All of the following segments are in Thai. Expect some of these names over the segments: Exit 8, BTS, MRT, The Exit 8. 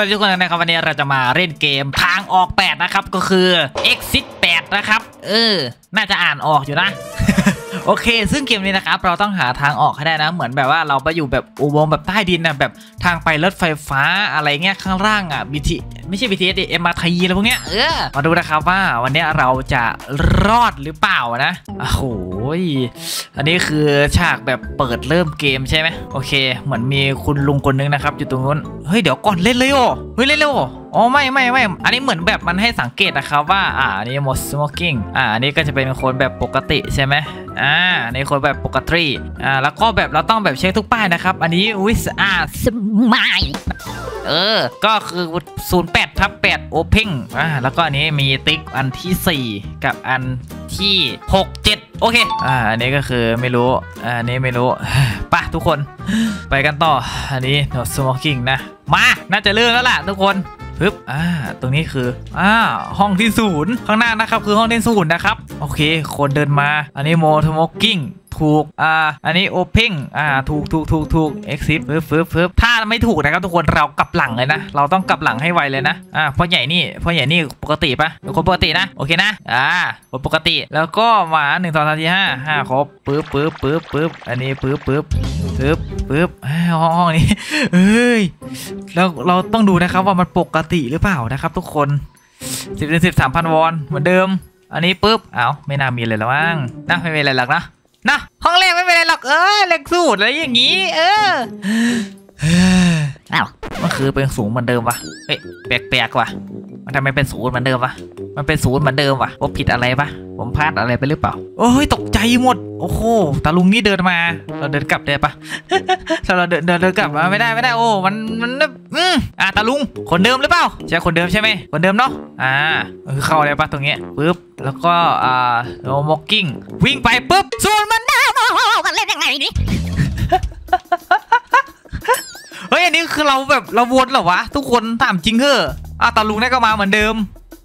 วัสดีทุกคนนะครับวันนี้เราจะมาเล่นเกมทางออก8นะครับก็คือ Exit 8 นะครับน่าจะอ่านออกอยู่นะ โอเคซึ่งเกมนี้นะครับเราต้องหาทางออกให้ได้นะเหมือนแบบว่าเราไปอยู่แบบอุโมงค์แบบใต้ดินนะแบบทางไปรถไฟฟ้าอะไรเงี้ยข้างล่างอ่ะไม่ใช่ BTS ดิ MRT อะไรพวกเนี้ยมาดูนะครับว่าวันนี้เราจะรอดหรือเปล่านะโอ้โหอันนี้คือฉากแบบเปิดเริ่มเกมใช่ไหมโอเคเหมือนมีคุณลุงคนนึงนะครับอยู่ตรงนู้นเฮ้ยเดี๋ยวก่อนเล่นเลยโอ้เฮ้ยเล่นเลยโอ้อ๋อไม่อันนี้เหมือนแบบมันให้สังเกตนะครับว่าอันนี้ most smoking อันนี้ก็จะเป็นคนแบบปกติใช่ไหมอันนี้คนแบบปกติแล้วก็แบบเราต้องแบบเช็คทุกป้ายนะครับอันนี้วิสอาสมายก็คือ08/8 Open แล้วก็อันนี้มีติ๊กอันที่4กับอันที่6-7โอเคอันนี้ก็คือไม่รู้อันนี้ไม่รู้ป่ะทุกคนไปกันต่ออันนี้ no smoking นะมาน่าจะเริ่มแล้วล่ะทุกคนปึ๊บตรงนี้คือห้องที่0ข้างหน้านะครับคือห้องที่0นะครับโอเคคนเดินมาอันนี้โมโทโมกิ้งถูกอันนี้โอเพ่งถูกเอ็กซิสปึ๊บถ้าไม่ถูกนะครับทุกคนเรากลับหลังเลยนะเราต้องกลับหลังให้ไวเลยนะพ่อใหญ่นี่ปกติปะคนปกตินะโอเคนะคนปกติแล้วก็มา1 2 3 4 5ครบปึ๊บอันนี้ปึ๊บห้องนี้เฮ้ยเราต้องดูนะครับว่ามันปกติหรือเปล่านะครับทุกคน10-13,000 วอนเหมือนเดิมอันนี้ปึ๊บไม่น่ามีเลยแล้วมั้งน่าไม่มีอะไรหรอกนะห้องแรกไม่เป็นไรหรอกเลขสูตรอะไรอย่างงี้มันคือเป็นสูงเหมือนเดิมวะแปลกๆวะมันทำไมเป็นสูงเหมือนเดิมวะมันเป็นสูงเหมือนเดิมวะผมผิดอะไรปะผมพลาดอะไรไปหรือเปล่าโอ้ยตกใจหมดโอ้โหตาลุงนี่เดินมาเราเดินกลับได้ปะเราเดินกลับมาไม่ได้โอ้มันตาลุงคนเดิมหรือเปล่าใช่คนเดิมใช่ไหมคนเดิมเนาะเข้าได้ปะตรงเนี้ยปึ๊บแล้วก็เราโมกิ้งวิ่งไปปึ๊บส่วนมันได้โอ้โหมันเล่นยังไงนี่เฮ้ยอันนี้คือเราแบบเราวนเหรอวะทุกคนถามจริงเหรอตาลุงนี่ก็มาเหมือนเดิม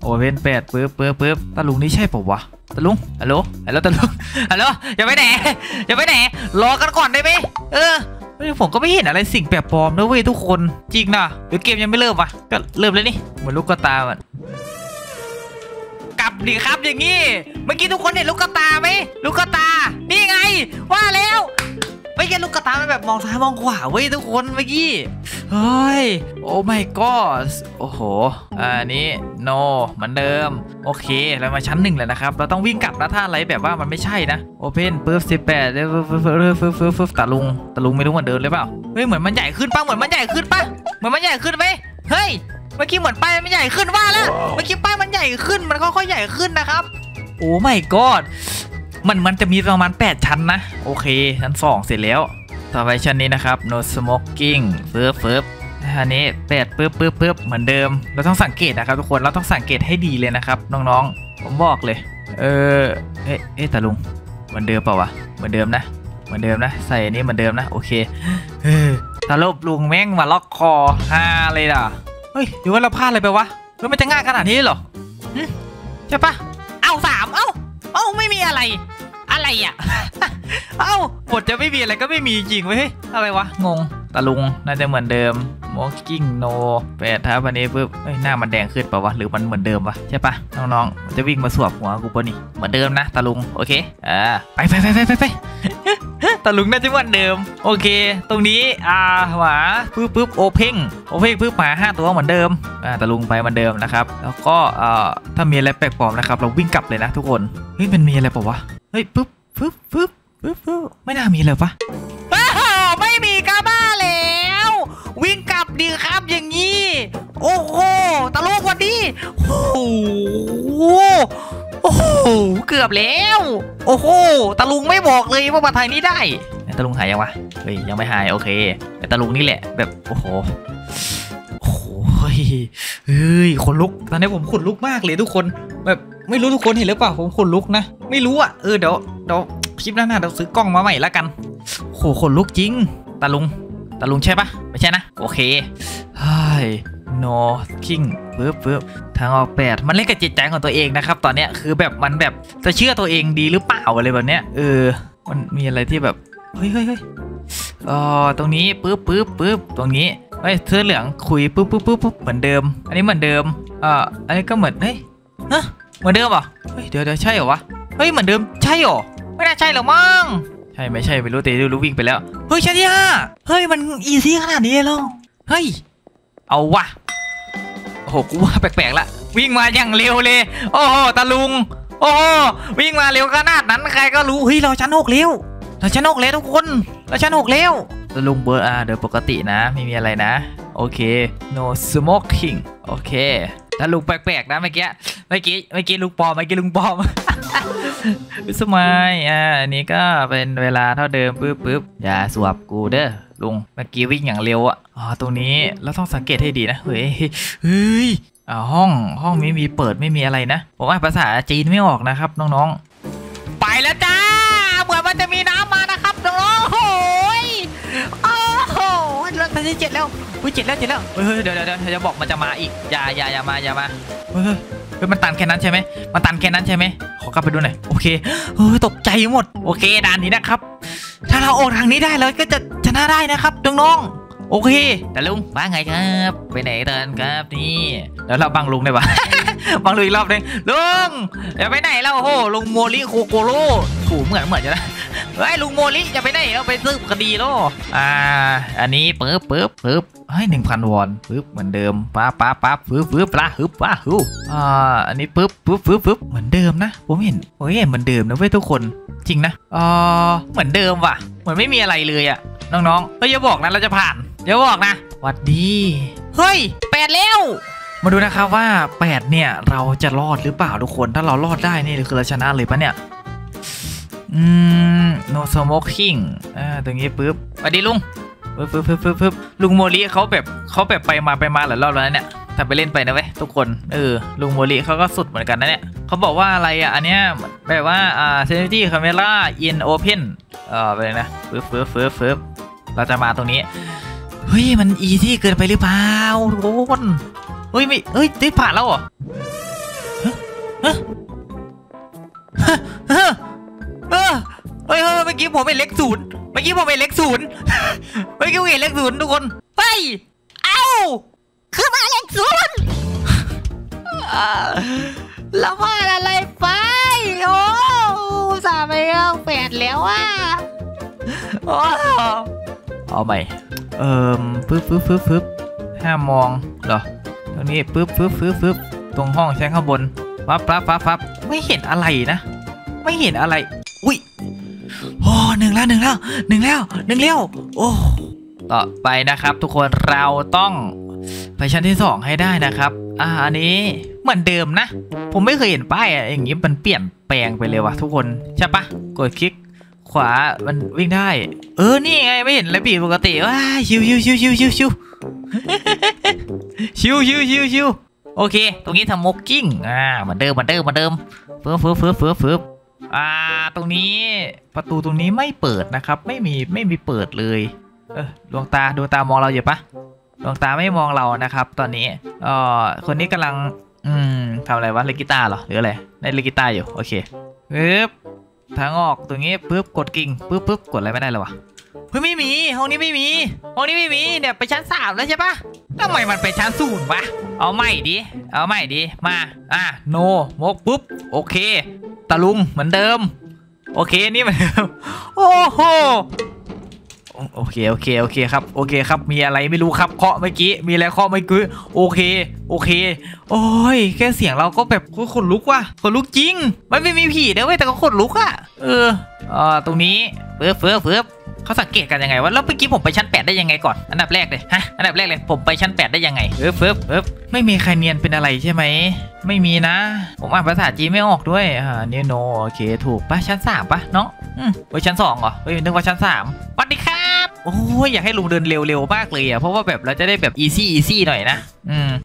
โอเว่น8ปึ๊บตาลุงนี่ใช่ป่าววะตาลุงฮัลโหลตาลุงฮัลโหลอย่าไปไหนรอกันก่อนได้ไหมผมก็ไม่เห็นอะไรสิ่งแปลกปลอมนะเว้ยทุกคนจริงนะหรือเกมยังไม่เริ่มวะก็เริ่มเลยนี่เหมือนลูกกระตามันกลับดิครับอย่างงี้เมื่อกี้ทุกคนเห็นลูกกระตาไหมลูกกระตานี่ไงว่าแล้วไม่ใช่ลูกกระตามันแบบมองซ้ายมองขวาเว้ยทุกคนเมื่อกี้เฮ้ยโอ้ my god โอ้โหอันนี้ no เหมือนเดิมโอเคเรามาชั้น1แล้วนะครับเราต้องวิ่งกลับนะถ้าอะไรแบบว่ามันไม่ใช่นะ open ปึ๊บ18ปึ๊บตาลุงไม่รู้เหมือนเดิมเลยเปล่าเฮ้ยเหมือนมันใหญ่ขึ้นป่ะเหมือนมันใหญ่ขึ้นไหมเฮ้ยเมื่อกี้เหมือนป้ายมันใหญ่ขึ้นว่าแล้วเมื่อกี้ป้ายมันใหญ่ขึ้นมันค่อยๆใหญ่ขึ้นนะครับโอ้ my godมันจะมีประมาณ8ชั้นนะโอเคชั้น2เสร็จแล้วต่อไปชั้นนี้นะครับ no smoking ปึ๊บอันนี้8ปึ๊บเหมือนเดิมเราต้องสังเกตนะครับทุกคนเราต้องสังเกตให้ดีเลยนะครับน้องๆผมบอกเลยเอ๊ะตาลุงเหมือนเดิมเปล่าวะเหมือนเดิมนะใส่อันนี้เหมือนเดิมนะโอเคตาลบลุงแม่งมาล็อกคอฮาเลยด่ะเฮ้ยหรือว่าเราพลาดอะไรไปวะแล้วมันจะง่ายขนาดนี้หรอใช่ปะเอา3เอ้าไม่มีอะไรอ่ะเอ้าบทจะไม่มีอะไรก็ไม่มีจริงเว้ยอะไรวะงงตาลุงน่าจะเหมือนเดิมโมกิ้งโน8วันนี้ปึ๊บหน้ามันแดงขึ้นป่าววะหรือมันเหมือนเดิมวะใช่ปะน้องๆจะวิ่งมาสวบหัวกูป่ะนี่เหมือนเดิมนะตาลุงโอเคไปตาลุงน่าจะเหมือนเดิมโอเคตรงนี้หมาปึ๊บโอเพ่งปึ๊บหมา5ตัวเหมือนเดิมตาลุงไปเหมือนเดิมนะครับแล้วก็ถ้ามีอะไรแปลกปลอมนะครับเราวิ่งกลับเลยนะทุกคนเฮ้ยมันมีอะไรป่าววะเฮ้ยปึ๊บไม่น่ามีเลยปะไม่มีกาบ้าแล้ววิ่งกลับดีครับอย่างนี้โอ้โหตะลุกวันนี้โอ้โหเกือบแล้วโอ้โหตะลุงไม่บอกเลยว่ามาทางนี้ได้ตะลุงหายยังวะเฮ้ยยังไม่หายโอเคแต่ตะลุงนี่แหละแบบโอ้โหเฮ้ยขนลุกตอนนี้ผมขนลุกมากเลยทุกคนแบบไม่รู้ทุกคนเห็นหรือเปล่าผมขนลุกนะไม่รู้อ่ะเดี๋ยวคลิปหน้าเราซื้อกล้องมาใหม่ละกันโหขนลุกจริงตาลุงใช่ปะไม่ใช่นะโอเคเฮ้ยโนคิงปึ๊บทางออก8มันเล่นกับจิตใจของตัวเองนะครับตอนเนี้ยคือแบบมันแบบจะเชื่อตัวเองดีหรือเปล่าอะไรแบบเนี้ยมันมีอะไรที่แบบเฮ้ยตรงนี้ปึ๊บตรงนี้ เฮ้ยเสื้อเหลืองคุยปุ๊บเหมือนเดิมอันนี้เหมือนเดิมอันนี้ก็เหมือนเฮ้ยฮะเหมือนเดิมเหรอเฮ้ยเดี๋ยวใช่เหรอวะเฮ้ยเหมือนเดิมใช่เหรอไม่น่าใช่หรอกมั้งใช่ไม่ใช่ไม่รู้แต่รู้วิ่งไปแล้วเฮ้ยชั้นที่ห้าเฮ้ยมันอีซี่ขนาดนี้เลยเหรอเฮ้ยเอาวะโอ้โหกูว่าแปลกๆละวิ่งมาอย่างเร็วเลยโอ้โหตาลุงโอ้โหวิ่งมาเร็วขนาดนั้นใครก็รู้เฮ้ยเราชั้นหกเร็วเราชั้นหกเร็วทุกคนเราชั้นหกเร็วตาลุงเบอร์โดยปกตินะไม่มีอะไรนะโอเค no smoking โอเคตาลุงแปลกๆนะเมื่อกี้ลุงปอมวิสมัยอันนี้ก็เป็นเวลาเท่าเดิมปึ๊บอย่าสวบกูเด้อลุงเมื่อกี้วิ่งอย่างเร็วอ๋อตรงนี้เราต้องสังเกตให้ดีนะเฮ้ยห้องไม่มีเปิดไม่มีอะไรนะผมว่าภาษาจีนไม่ออกนะครับน้องๆไปแล้วจ้าเผื่อมันจะมีน้ำมานะครับน้องๆโอ้โหเราไปที่7แล้ว7แล้วเดี๋ยวจะบอกมันจะมาอีกอย่ามาเฮ้ยมันตันแค่นั้นใช่ไหมขอกลับไปดูหน่อยโอเคเฮ้ยตกใจหมดโอเคด่านนี้นะครับถ้าเราออกทางนี้ได้แล้วก็จะชนะได้นะครับน้องๆโอเคแต่ลุงว่าไงครับไปไหนเดินครับนี่แล้วเราบังลุงได้ปะ บังลุงอีกรอบนึงลุงเดี๋ยวไปไหนเราโอ้ลุงโมริโคโกโร่ขู่เหมือนจะนะเฮ้ยลุงโมริอย่าไปไหนเราไปซื้อคดีโลอันนี้ปึ๊บให้1,000 วอนปึ๊บเหมือนเดิมป๊าปึ๊บอันนี้ปึ๊บเหมือนเดิมนะผมเห็นเหมือนเดิมนะเว้ยทุกคนจริงนะเหมือนเดิมว่ะเหมือนไม่มีอะไรเลยอ่ะน้องๆอย่าบอกนะเราจะผ่านอย่าบอกนะหวัดดีเฮ้ย8แล้วมาดูนะครับว่า8เนี่ยเราจะรอดหรือเปล่าทุกคนถ้าเรารอดได้นี่คือเราชนะเลยปะเนี่ยโนสโมกกิ้งตรงนี้ปึ๊บสวัสดีลุงปึ๊บลุงโมริเขาแบบไปมาหลายรอบแล้วเนี่ยทำไปเล่นไปนะเว้ยทุกคนลุงโมริเขาก็สุดเหมือนกันนะเนี่ยเขาบอกว่าอะไรอันเนี้ยแบบว่าSafety Camera in Open ไปเลยนะปึ๊บเราจะมาตรงนี้เฮ้ยมันอีที่เกินไปหรือเปล่าทุกคนเฮ้ยได้ผ่านแล้วเหรอเมื่อกี้ผมเป็นเลขศูนย์ทุกคนไปเอาคือมาเลขศูนย์เราพลาดอะไรไปโอ้สามไปแล้ว8แล้วว่ะเอาใหม่ปึ๊บห้ามมองเหรอตรงนี้ปึ๊บตรงห้องชั้นข้างบนปั๊บไม่เห็นอะไรนะอุ้ยโอ้หนึ่งแล้วโอ้ต่อไปนะครับทุกคนเราต้องไปชั้นที่2ให้ได้นะครับอันนี้เหมือนเดิมนะผมไม่เคยเห็นป้ายอย่างงี้มันเปลี่ยนแปลงไปเลยว่ะทุกคนใช่ปะกดคลิกขวามันวิ่งได้นี่ไงไม่เห็นเลยปีปกติว้าชิวโอเคตรงนี้ทำม็อกกิ้งเหมือนเดิมเฟิร์ฟตรงนี้ประตูตรงนี้ไม่เปิดนะครับไม่มีเปิดเลยดวงตามองเราอยู่ปะดวงตาไม่มองเรานะครับตอนนี้คนนี้กำลังทำอะไรวะเล่นกีตาร์เหรอหรืออะไรในเล่นกีตาร์อยู่โอเคปึ๊บทางออกตรงนี้ปึ๊บกดกิ่งปึ๊บกดอะไรไม่ได้เลยวะไม่มีห้องนี้ไม่มีเดี๋ยวไปชั้น3แล้วใช่ปะทำไมมันไปชั้น0วะเอาใหม่ดิมาโนมกปุ๊บโอเคตาลุงเหมือนเดิมโอเคนี่เหมือนเดิมโอ้โหโอเคครับมีอะไรไม่รู้ครับเคาะเมื่อกี้มีอะไรเคาะเมื่อกี้โอเคโอ้ยแค่เสียงเราก็แบบขนลุกว่ะขนลุกจริงไม่มีผีนะเว้ยแต่ก็ขนลุกอ่ะตรงนี้เฟือบเขาสังเกตกันยังไงวะแล้วเมื่อกี้ผมไปชั้น8ได้ยังไงก่อนอันดับแรกเลยผมไปชั้น8ได้ยังไงเฟิบไม่มีใครเนียนเป็นอะไรใช่ไหมไม่มีนะผมอ่านภาษาจีนไม่ออกด้วยเนี่ยโนโอเคถูกปะชั้น3ปะน้องไปชั้น2เหรอไปนึกว่าชั้น3สวัสดีครับโอ้ยอยากให้ลุงเดินเร็วมากเลยอ่ะเพราะว่าแบบเราจะได้แบบอีซี่หน่อยนะ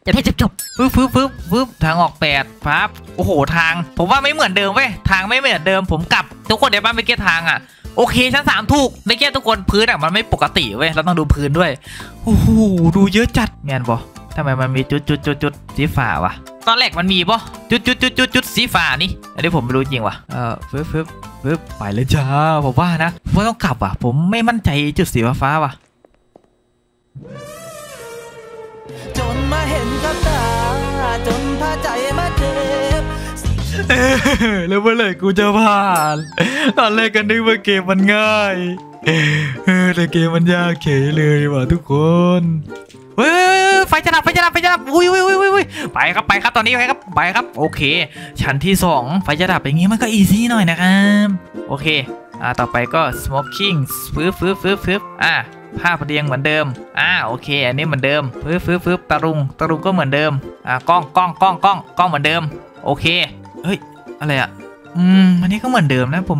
จะได้จบฟึบทางออก8ครับโอ้โหทางผมว่าไม่เหมือนเดิมเว้ยทางไม่เหมือนเดิมผมกลับทุกคนเดี๋ยวบ้านไปเก็บทางอ่ะโอเคชั้น3ถูกไม่แก้ทุกคนพื้นมันไม่ปกติเว้ยเราต้องดูพื้นด้วยโอ้โหดูเยอะจัดแมนบอทำไมมันมีจุดสีฟ้าวะตอนแรกมันมีปะจุดสีฟ้านี่อันนี้ผมไม่รู้จริงวะฟึบไปเลยจ้าผมว่านะผมต้องกลับผมไม่มั่นใจจุดสีฟ้าวะ จนพาใจมาเจ็บแล้วเมื่อไหร่กูจะผ่านตอนแรกกันนึกว่าเกมมันง่ายแต่เกมมันยากเฉยเลยว่ะทุกคนเฮ้ยไฟจะดับอุ้ยไปครับตอนนี้ไปครับโอเคชั้นที่2ไฟจะดับอย่างงี้มันก็อีซี่หน่อยนะครับโอเคต่อไปก็ smoking ฟื้บภาพเรียงเหมือนเดิมโอเคอันนี้เหมือนเดิมฟื้บตะลุงก็เหมือนเดิมกล้องเหมือนเดิมโอเคเฮ้ยอะไรอ่ะอันนี้ก็เหมือนเดิมนะผม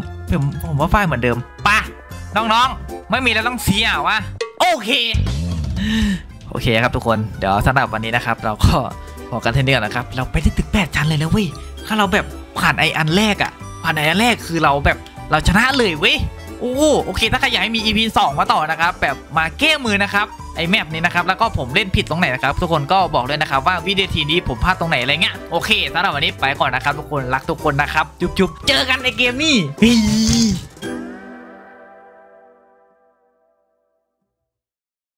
ว่าไฟเหมือนเดิมป่ะน้องๆไม่มีแล้วต้องเสียวะโอเคครับทุกคนเดี๋ยวสำหรับวันนี้นะครับเราก็พอกันเท่านี้ก่อนนะครับเราไปได้ถึง8ชั้นเลยนะเว้ยถ้าเราแบบผ่านไออันแรกอ่ะผ่านไออันแรกคือเราแบบเราชนะเลยเว้ยโอเคถ้าใครอยากให้มี EP 2มาต่อนะครับแบบมาแก้มือนะครับไอแมปนี้นะครับแล้วก็ผมเล่นผิดตรงไหนนะครับทุกคนก็บอกด้วยนะครับว่าวิดีโอทีนี้ผมพลาดตรงไหนอะไรเงี้ยโอเคสำหรับวันนี้ไปก่อนนะครับทุกคนรักทุกคนนะครับจุ๊บเจอกันในเกมนี้